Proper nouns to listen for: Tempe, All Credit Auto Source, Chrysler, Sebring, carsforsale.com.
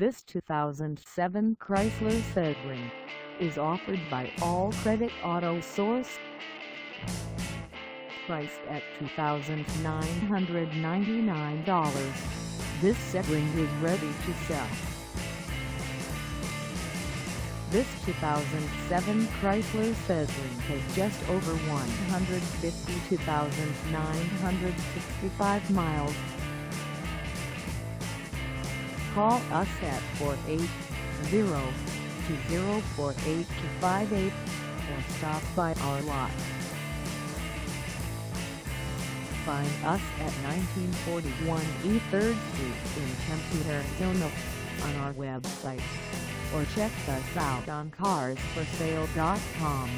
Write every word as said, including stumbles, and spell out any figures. This two thousand seven Chrysler Sebring is offered by All Credit Auto Source. Priced at two thousand nine hundred ninety-nine dollars, this Sebring is ready to sell. This two thousand seven Chrysler Sebring has just over one hundred fifty-two thousand nine hundred sixty-five miles. Call us at four eight zero, two zero four eight two five eight or stop by our lot. Find us at nineteen forty-one E third Street in Tempe, Arizona on our website, or check us out on cars for sale dot com.